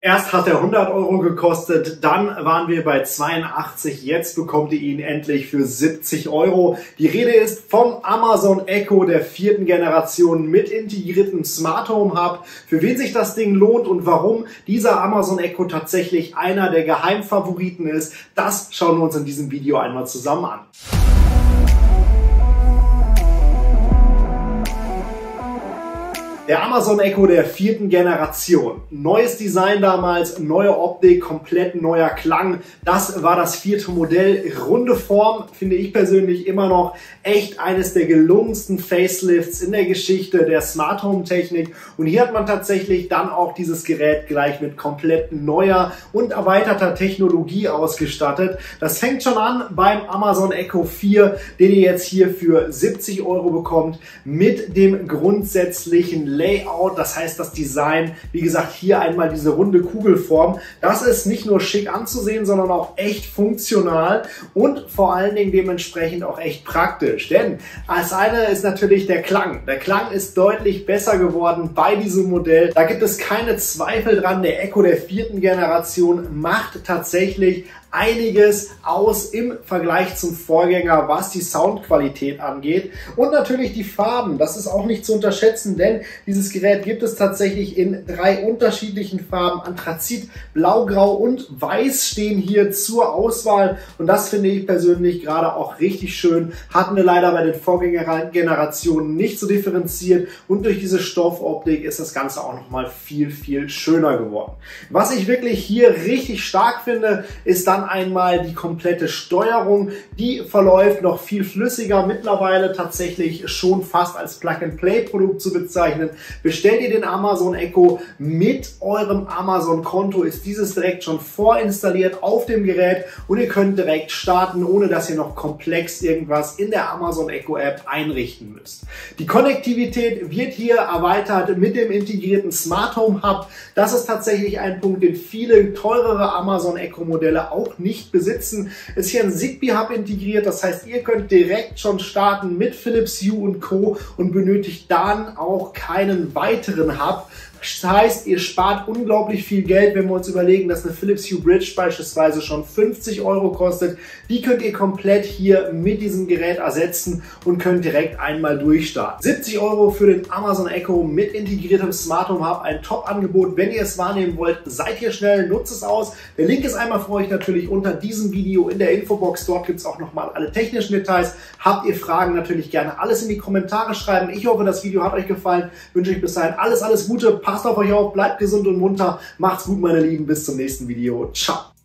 Erst hat er 100 Euro gekostet, dann waren wir bei 82, jetzt bekommt ihr ihn endlich für 70 Euro. Die Rede ist vom Amazon Echo der 4. Generation mit integriertem Smart Home Hub. Für wen sich das Ding lohnt und warum dieser Amazon Echo tatsächlich einer der Geheimfavoriten ist, das schauen wir uns in diesem Video einmal zusammen an. Der Amazon Echo der 4. Generation. Neues Design damals, neue Optik, komplett neuer Klang. Das war das 4. Modell. Runde Form, finde ich persönlich immer noch echt eines der gelungensten Facelifts in der Geschichte der Smart Home Technik. Und hier hat man tatsächlich dann auch dieses Gerät gleich mit komplett neuer und erweiterter Technologie ausgestattet. Das fängt schon an beim Amazon Echo 4, den ihr jetzt hier für 70 Euro bekommt, mit dem grundsätzlichen Layout, das heißt das Design, wie gesagt, hier einmal diese runde Kugelform. Das ist nicht nur schick anzusehen, sondern auch echt funktional und vor allen Dingen dementsprechend auch echt praktisch. Denn als eine ist natürlich der Klang. Der Klang ist deutlich besser geworden bei diesem Modell. Da gibt es keine Zweifel dran, der Echo der 4. Generation macht tatsächlich einiges aus im Vergleich zum Vorgänger, was die Soundqualität angeht. Und natürlich die Farben, das ist auch nicht zu unterschätzen, denn dieses Gerät gibt es tatsächlich in 3 unterschiedlichen Farben. Anthrazit, Blaugrau und Weiß stehen hier zur Auswahl und das finde ich persönlich gerade auch richtig schön. Hatten wir leider bei den Vorgängergenerationen nicht so differenziert und durch diese Stoffoptik ist das Ganze auch nochmal viel, viel schöner geworden. Was ich wirklich hier richtig stark finde, ist dann einmal die komplette Steuerung. Die verläuft noch viel flüssiger, mittlerweile tatsächlich schon fast als Plug-and-Play-Produkt zu bezeichnen. Bestellt ihr den Amazon Echo mit eurem Amazon-Konto, ist dieses direkt schon vorinstalliert auf dem Gerät und ihr könnt direkt starten, ohne dass ihr noch komplex irgendwas in der Amazon Echo App einrichten müsst. Die Konnektivität wird hier erweitert mit dem integrierten Smart Home Hub. Das ist tatsächlich ein Punkt, den viele teurere Amazon Echo Modelle auch nicht besitzen. Ist hier ein Zigbee Hub integriert, das heißt, ihr könnt direkt schon starten mit Philips Hue und Co. und benötigt dann auch keinen weiteren Hub. Das heißt, ihr spart unglaublich viel Geld, wenn wir uns überlegen, dass eine Philips Hue Bridge beispielsweise schon 50 Euro kostet. Die könnt ihr komplett hier mit diesem Gerät ersetzen und könnt direkt einmal durchstarten. 70 Euro für den Amazon Echo mit integriertem Smart Home Hub, ein Top-Angebot. Wenn ihr es wahrnehmen wollt, seid hier schnell, nutzt es aus. Der Link ist einmal für euch natürlich unter diesem Video in der Infobox. Dort gibt es auch nochmal alle technischen Details. Habt ihr Fragen, natürlich gerne alles in die Kommentare schreiben. Ich hoffe, das Video hat euch gefallen. Wünsche euch bis dahin alles Gute. Passt auf euch auf, bleibt gesund und munter. Macht's gut, meine Lieben. Bis zum nächsten Video. Ciao.